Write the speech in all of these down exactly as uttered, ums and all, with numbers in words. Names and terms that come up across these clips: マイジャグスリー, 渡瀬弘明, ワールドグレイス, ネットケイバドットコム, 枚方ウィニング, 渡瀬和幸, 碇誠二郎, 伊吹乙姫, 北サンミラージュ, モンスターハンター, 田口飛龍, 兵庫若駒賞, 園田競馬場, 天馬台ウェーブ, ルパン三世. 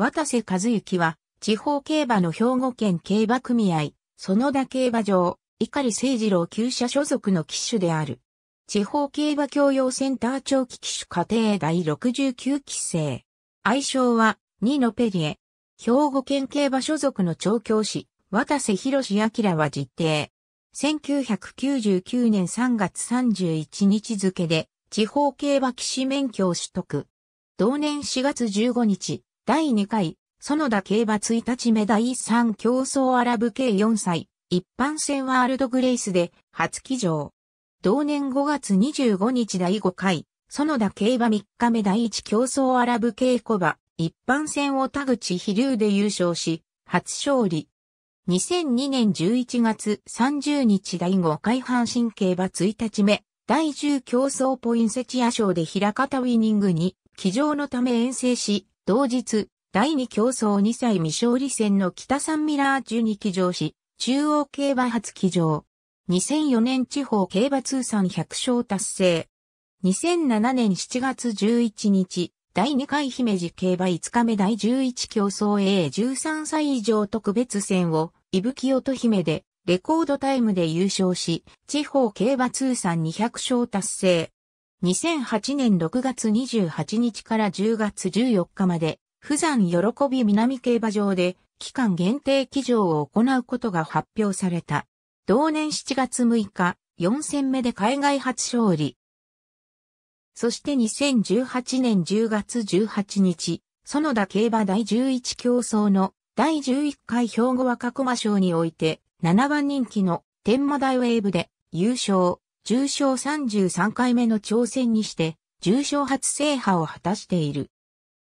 渡瀬和幸は、地方競馬の兵庫県競馬組合、園田競馬場、碇誠二郎厩舎所属の騎手である。地方競馬教養センター長期騎手課程第ろくじゅうきゅうき生。愛称は、ニノペリエ。兵庫県競馬所属の調教師、渡瀬弘明は実定。せんきゅうひゃくきゅうじゅうきゅうねんさんがつさんじゅういちにち付で、地方競馬騎士免許を取得。同年しがつじゅうごにち、第にかい、園田競馬いちにちめだいさん競走アラブ計よんさい、一般戦ワールドグレイスで初騎乗。同年ごがつにじゅうごにちだいごかい、園田競馬みっかめだいいち競走アラブ計小馬、一般戦を田口飛龍で優勝し、初勝利。にせんにねんじゅういちがつさんじゅうにちだいごかい阪神競馬いちにちめ、だいじゅう競走ポインセチア賞で枚方ウィニングに、騎乗のため遠征し、同日、だいに競走にさい未勝利戦の北サンミラージュに騎乗し、中央競馬初騎乗。にせんよねん地方競馬通算ひゃく勝達成。にせんななねんしちがつじゅういちにち、だいにかい姫路競馬いつかめだいじゅういち競走 エーじゅうさんさい以上特別戦を、伊吹乙姫で、レコードタイムで優勝し、地方競馬通算にひゃく勝達成。にせんはちねんろくがつにじゅうはちにちからじゅうがつじゅうよっかまで、釜山よろこび南競馬場で期間限定騎乗を行うことが発表された。同年しちがつむいか、よん戦目で海外初勝利。そしてにせんじゅうはちねんじゅうがつじゅうはちにち、園田競馬だいじゅういち競走のだいじゅういっかい兵庫若駒賞において、ななばん人気の天馬台ウェーブで優勝、重賞さんじゅうさんかいめの挑戦にして、重賞初制覇を果たしている。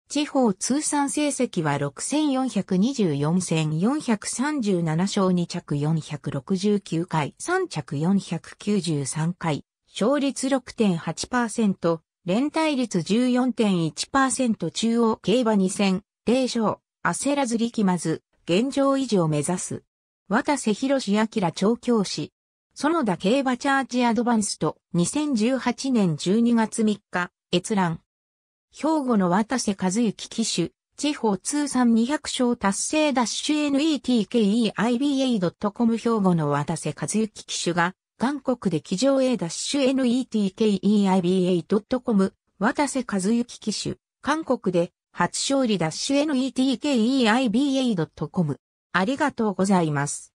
地方通算成績はろくせんよんひゃくにじゅうよん戦よんひゃくさんじゅうなな勝に着よんひゃくろくじゅうきゅう回さん着よんひゃくきゅうじゅうさん回、勝率 ろくてんはちパーセント、連帯率 じゅうよんてんいちパーセント 中央競馬に戦、ぜろ勝、焦らず力まず、現状維持を目指す。渡瀬弘明調教師、園田競馬チャージアドバンストにせんじゅうはちねんじゅうにがつみっか、閲覧。兵庫の渡瀬和幸騎手、地方通算にひゃく勝達成 ネットケイバドットコム 兵庫の渡瀬和幸騎手が、韓国で騎乗 ネットケイバドットコム、渡瀬和幸騎手、韓国で初勝利 ネットケイバドットコム。ありがとうございます。